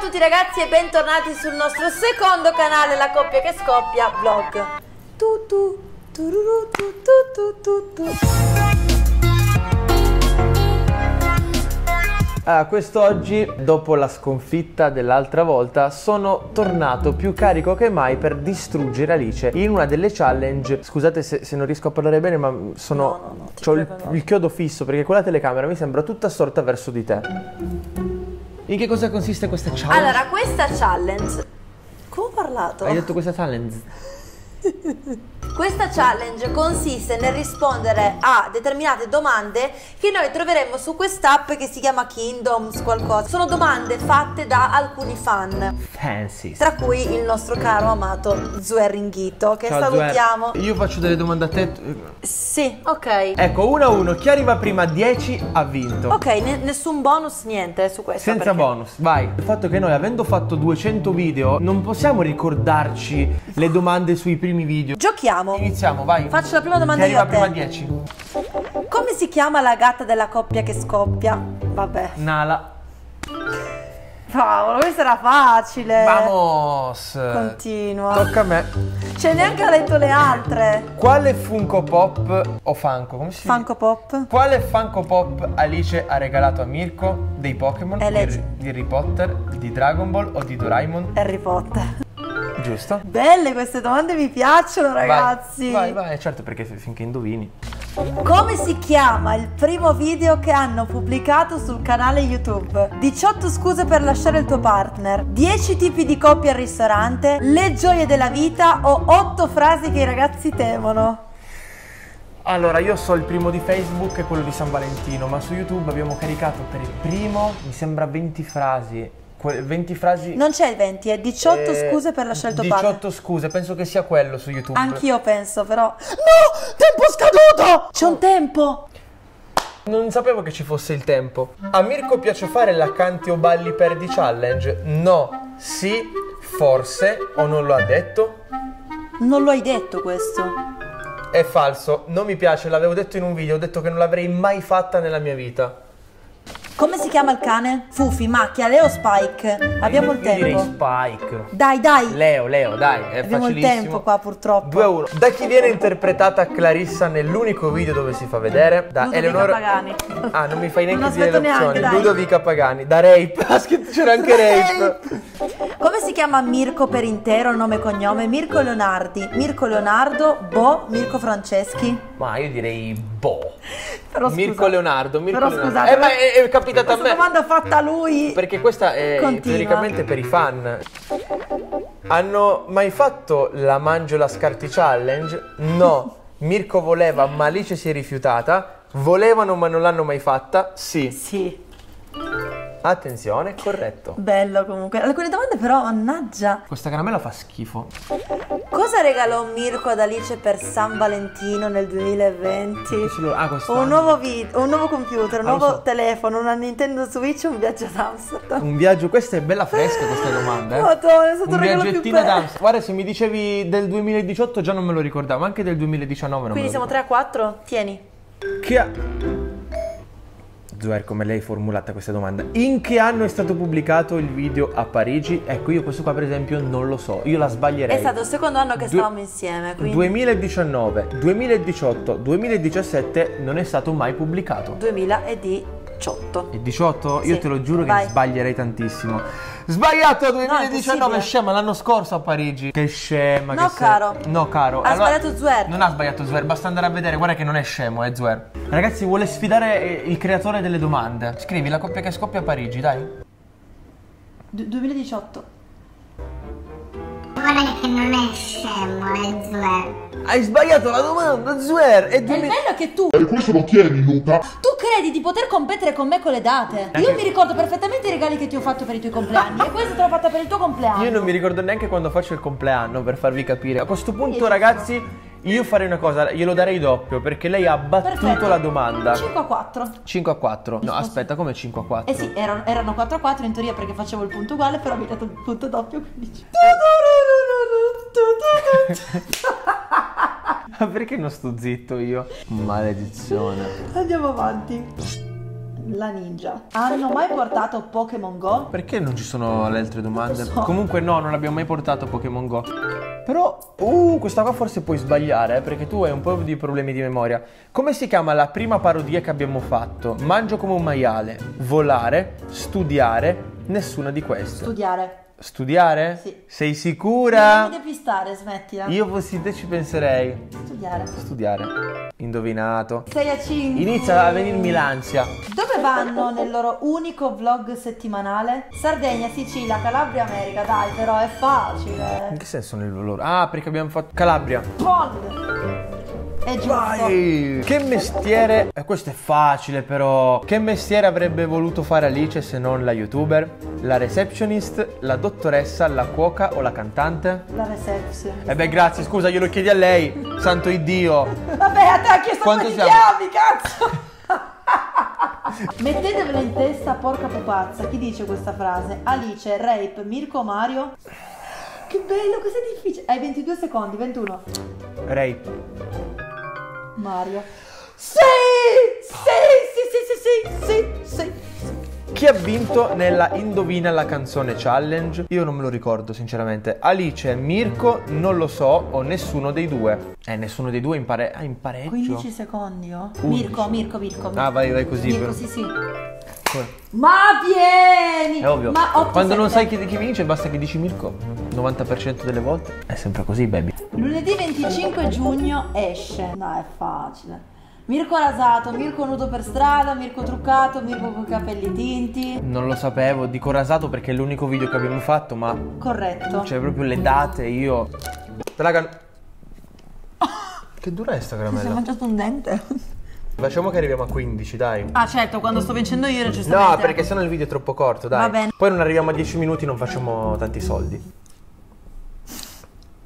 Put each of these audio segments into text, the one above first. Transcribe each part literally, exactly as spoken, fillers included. Ciao a tutti ragazzi e bentornati sul nostro secondo canale, La Coppia che Scoppia vlog. Tutu, tururu, tutu, tutu, tutu. Allora, quest'oggi, dopo la sconfitta dell'altra volta, sono tornato più carico che mai per distruggere Alice in una delle challenge. Scusate se, se non riesco a parlare bene, ma sono... No, no, no, c'ho il, il chiodo fisso perché quella telecamera mi sembra tutta storta verso di te. In che cosa consiste questa challenge? Allora, questa challenge... Come ho parlato? Hai detto questa challenge? Questa challenge consiste nel rispondere a determinate domande che noi troveremo su quest'app che si chiama Kingdoms qualcosa. Sono domande fatte da alcuni fan Fancy, tra cui il nostro caro amato Zweringhito, che ciao, salutiamo. Io faccio delle domande a te. Sì, ok. Ecco, uno a uno, chi arriva prima a dieci ha vinto. Ok, ne nessun bonus, niente su questo. Senza perché... bonus, vai. Il fatto che noi, avendo fatto duecento video, non possiamo ricordarci le domande sui primi video. Giochiamo. Iniziamo, vai. Faccio la prima domanda io a te. Prima dieci. Come si chiama la gatta della coppia che scoppia? Vabbè. Nala. Cavolo, questa era facile. Vamos. Continua. Tocca a me. C'è neanche ha detto le altre. Quale Funko Pop o Funko? Come si dice? Funko Pop. Quale Funko Pop Alice ha regalato a Mirko dei Pokémon? Di, di Harry Potter, di Dragon Ball o di Doraemon? Harry Potter. Giusto? Belle queste domande, mi piacciono ragazzi. Vai, vai, vai, certo, perché finché indovini. Come si chiama il primo video che hanno pubblicato sul canale YouTube? diciotto scuse per lasciare il tuo partner, dieci tipi di coppie al ristorante, le gioie della vita o otto frasi che i ragazzi temono? Allora, io so il primo di Facebook e quello di San Valentino, ma su YouTube abbiamo caricato per il primo, mi sembra, venti frasi. venti frasi. Non c'è il venti, è diciotto eh, scuse per lasciare il tuo partner. diciotto scuse, penso che sia quello su YouTube. Anch'io penso, però. No! Tempo scaduto! C'è un tempo! Non sapevo che ci fosse il tempo. A Mirko piace fare la canti o balli perdi challenge? No, sì, forse, o non lo ha detto? Non lo hai detto questo. È falso, non mi piace, l'avevo detto in un video, ho detto che non l'avrei mai fatta nella mia vita. Come si chiama il cane? Fufi, Macchia, Leo, Spike. Abbiamo il tempo. Direi Spike. Dai, dai. Leo, Leo, dai. È Abbiamo facilissimo. il tempo qua, purtroppo. due a uno. Da chi viene interpretata Clarissa nell'unico video dove si fa vedere? Da Ludovica Eleonora... Pagani. Ah, non mi fai neanche non dire l'opzione. Ludovica Pagani. Da Rape. C'era anche Rape. Come si chiama Mirko per intero, nome e cognome? Mirko Leonardi. Mirko Leonardo, Bo, Mirko Franceschi. Ma io direi Bo. Però Mirko scusa. Leonardo. Mirko Però Leonardo. Scusate. Eh, ma è, è questa domanda fatta a lui. Perché questa è teoricamente per i fan. Hanno mai fatto la mangio la scarti challenge? No. Mirko voleva ma Alice si è rifiutata. Volevano ma non l'hanno mai fatta? Sì. Sì. Attenzione, corretto. Bello comunque. Alcune domande però, mannaggia. Questa caramella fa schifo. Cosa regalò Mirko ad Alice per San Valentino nel duemilaventi? Ah, un nuovo video, un nuovo computer, un ah, nuovo so. telefono, una Nintendo Switch e un viaggio ad Amsterdam. Un viaggio, questa è bella fresca questa domanda, eh. Madonna, è stato un, un viaggettino ad Amsterdam. Guarda, se mi dicevi del duemiladiciotto già non me lo ricordavo, anche del duemiladiciannove non. Quindi me lo siamo tre a quattro? Tieni. Che... Zuer, come lei formulata questa domanda. In che anno è stato pubblicato il video a Parigi? Ecco, io questo qua per esempio non lo so, io la sbaglierei. È stato il secondo anno che du stavamo insieme, quindi duemiladiciannove, duemiladiciotto, duemiladiciassette non è stato mai pubblicato. duemiladiciotto. E diciotto? Sì. Io te lo giuro che Vai. sbaglierei tantissimo. Sbagliato duemiladiciannove, no, scema, l'anno scorso a Parigi. Che scema. No, che caro. Sei. No, caro. Ha allora, sbagliato Zuer. Non ha sbagliato Zuer, basta andare a vedere, guarda che non è scemo, è eh, Zuer. Ragazzi, vuole sfidare il creatore delle domande. Scrivi La Coppia che Scoppia a Parigi, dai. duemiladiciotto. Guarda che non è scemo, è Zuer. Hai sbagliato la domanda, Zuer. È, duemila... è bello che tu... E questo lo tieni, Luca. Tu credi di poter competere con me con le date? Io mi ricordo perfettamente i regali che ti ho fatto per i tuoi compleanni. E questo te l'ho fatta per il tuo compleanno. Io non mi ricordo neanche quando faccio il compleanno, per farvi capire. A questo punto, io ragazzi, io farei una cosa, glielo darei doppio perché lei ha battuto Perfetto. la domanda. cinque a quattro. cinque a quattro. No, aspetta, come cinque a quattro? Eh sì, erano, erano quattro a quattro in teoria perché facevo il punto uguale, però mi hai dato il punto doppio, quindi... Ma perché non sto zitto io? Maledizione. Andiamo avanti. la ninja. Hanno mai portato Pokémon Go? Perché non ci sono le altre domande? So. Comunque no, non abbiamo mai portato Pokémon Go. Però, uh, questa qua forse puoi sbagliare, eh, perché tu hai un po' di problemi di memoria. Come si chiama la prima parodia che abbiamo fatto? Mangio come un maiale, volare, studiare, nessuna di queste. Studiare. Studiare? Sì. Sei sicura? Non mi depistare, smettila. Io fossi te ci penserei. Studiare. Studiare. Indovinato. sei a cinque. Inizia a venirmi l'ansia. Dove vanno nel loro unico vlog settimanale? Sardegna, Sicilia, Calabria, America. Dai, però è facile. In che senso nel loro? Ah, perché abbiamo fatto Calabria. Pond. È giusto. Vai. Che mestiere, eh, questo è facile però. Che mestiere avrebbe voluto fare Alice se non la youtuber? La receptionist, la dottoressa, la cuoca o la cantante? La receptionist. Eh beh grazie, scusa, glielo chiedi a lei. Santo iddio. Vabbè, a te ha chiesto come ti chiami, cazzo. Mettetevela in testa, porca pupazza. Chi dice questa frase? Alice, Rape, Mirko, Mario. Che bello, questo è difficile. Hai ventidue secondi, ventuno. Rape. Mario. Sì! Sì, sì, sì, sì, sì, sì, sì. Chi ha vinto nella Indovina la canzone challenge? Io non me lo ricordo sinceramente. Alice, Mirko, non lo so, o nessuno dei due. Eh, nessuno dei due in, pare ah, in pareggio. quindici secondi, oh. Mirko, Mirko, Mirko, Mirko. Ah, vai, vai così. Mirko, però. Sì, sì. Ma vieni! È ovvio. Ma quando non sai chi, chi vince basta che dici Mirko. novanta per cento delle volte è sempre così, baby. Lunedì venticinque giugno esce. No, è facile. Mirko rasato, Mirko nudo per strada, Mirko truccato, Mirko con i capelli tinti. Non lo sapevo, dico rasato perché è l'unico video che abbiamo fatto, ma... Corretto. Cioè proprio le date, io... Raga... Che dura è sta caramella? Mi sono mangiato un dente. Facciamo che arriviamo a quindici, dai. Ah certo, quando sto vincendo io registramente. No, perché sennò il video è troppo corto, dai. Va bene. Poi non arriviamo a dieci minuti, non facciamo tanti soldi.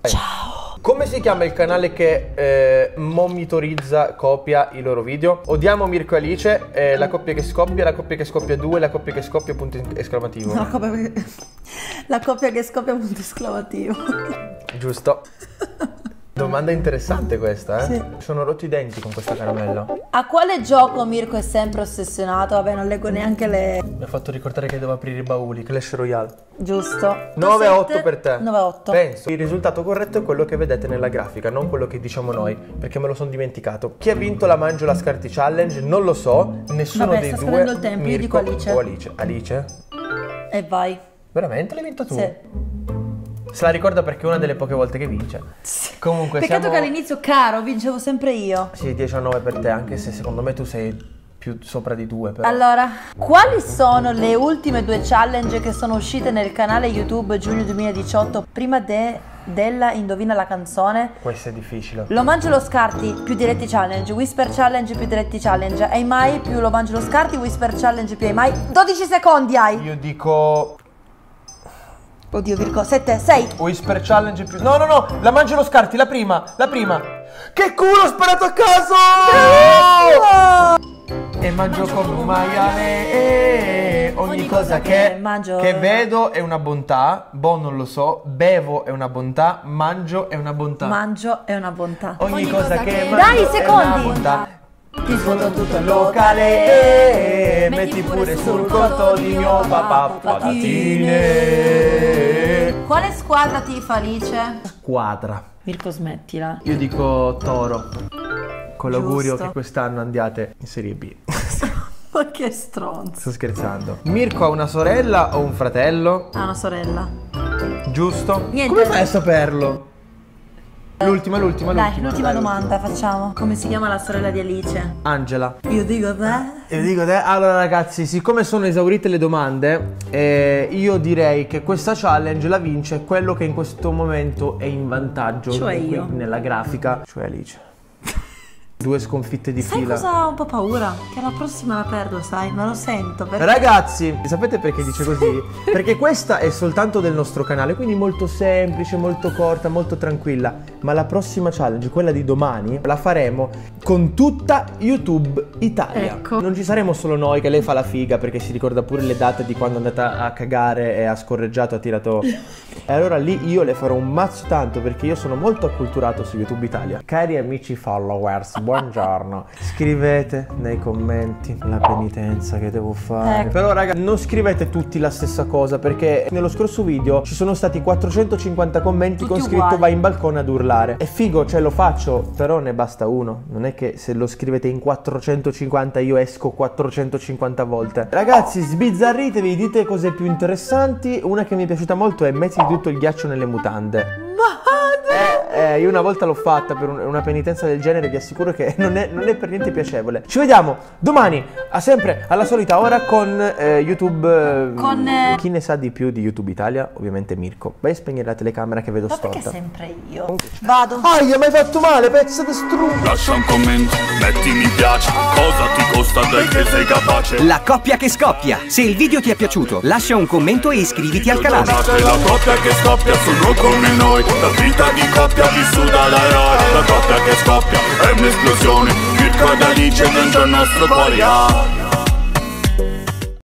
Ciao. Come si chiama il canale che eh, monitorizza, copia i loro video? Odiamo Mirko e Alice, eh, la coppia che scoppia, la coppia che scoppia due, la coppia che scoppia punto esclamativo. No, come... La coppia che scoppia punto esclamativo. Giusto. Domanda interessante questa, eh? Sì. Sono rotti i denti con questa caramella. A quale gioco Mirko è sempre ossessionato? Vabbè, non leggo neanche le... Mi ha fatto ricordare che devo aprire i bauli. Clash Royale. Giusto. nove a otto per te. nove a otto. Penso. Il risultato corretto è quello che vedete nella grafica, non quello che diciamo noi, perché me lo sono dimenticato. Chi ha vinto la Mangio la Scarti Challenge? Non lo so. Nessuno Vabbè, dei due. Il tempo. Mirko, io dico Alice. O Alice. Alice? E vai. Veramente l'hai vinto tu? Sì. Se la ricorda perché è una delle poche volte che vince. Comunque peccato siamo... che all'inizio, caro, vincevo sempre io. Sì, dieci a nove per te, anche se secondo me tu sei più sopra di due però. Allora, quali sono le ultime due challenge che sono uscite nel canale YouTube giugno duemiladiciotto prima de, della Indovina la canzone? Questo è difficile. Lo mangio lo scarti più diretti challenge, Whisper challenge più diretti challenge, hai mai più lo mangio lo scarti, Whisper challenge più hai mai. dodici secondi hai. Io dico... Oddio, Virgo, sette, sei. Whisper challenge più... No, no, no, la mangio lo scarti, la prima, la prima. Che culo, ho sparato a caso! E mangio, mangio come un maiale, eh, ogni, ogni cosa, cosa che, che, mangio... che vedo è una bontà, boh non lo so, bevo è una bontà, mangio è una bontà. Mangio è una bontà. Ogni, ogni cosa, cosa che, che mangio dai, secondi. È una bontà. Ti sfondo tutto il locale, eh, metti pure sul conto di mio papà patatine. Quale squadra ti fa Alice? Squadra. Mirko, smettila. Io dico Toro. Con l'augurio che quest'anno andiate in Serie B. Ma che stronzo. Sto scherzando. Mirko ha una sorella o un fratello? Ha una sorella. Giusto? Niente. Come fai a saperlo? L'ultima, l'ultima, l'ultima. Dai, l'ultima domanda facciamo. Come si chiama la sorella di Alice? Angela. Io dico te. Io dico te. Allora ragazzi, siccome sono esaurite le domande, eh, io direi che questa challenge la vince quello che in questo momento è in vantaggio. Cioè io. Nella grafica. Cioè Alice. Due sconfitte di sai fila. Sai cosa ho un po' paura? Che la prossima la perdo, sai? Ma lo sento. Perché... Ragazzi, sapete perché dice così? Perché questa è soltanto del nostro canale, quindi molto semplice, molto corta, molto tranquilla. Ma la prossima challenge, quella di domani, la faremo con tutta YouTube Italia. Ecco. Non ci saremo solo noi, che lei fa la figa perché si ricorda pure le date di quando è andata a cagare e ha scorreggiato, ha tirato... E allora lì io le farò un mazzo tanto, perché io sono molto acculturato su YouTube Italia. Cari amici followers, buongiorno. Scrivete nei commenti la penitenza che devo fare. Però raga, non scrivete tutti la stessa cosa, perché nello scorso video ci sono stati quattrocentocinquanta commenti tutti con scritto uguali. Vai in balcone ad urlare. E figo, cioè lo faccio, però ne basta uno. Non è che se lo scrivete in quattrocentocinquanta io esco quattrocentocinquanta volte. Ragazzi, sbizzarritevi, dite cose più interessanti. Una che mi è piaciuta molto è metti tutto il ghiaccio nelle mutande. Eh, io una volta l'ho fatta per un, una penitenza del genere, vi assicuro che non è, non è per niente piacevole. Ci vediamo domani, a sempre, alla solita ora con eh, YouTube. Eh, con eh... chi ne sa di più di YouTube Italia? Ovviamente Mirko. Vai a spegnere la telecamera che vedo storta. Ma perché sempre io? Vado. Ah, gli hai mai fatto male, pezzo di strumento. Lascia un commento, metti mi piace. Cosa ti costa dai che sei capace? La coppia che scoppia. Se il video ti è piaciuto, lascia un commento e iscriviti al canale. La coppia che scoppia, sono come noi. La vita di coppia vissuta alla Rai, la coppia che scoppia è un'esplosione, Mirko e Alice dentro il nostro cuore.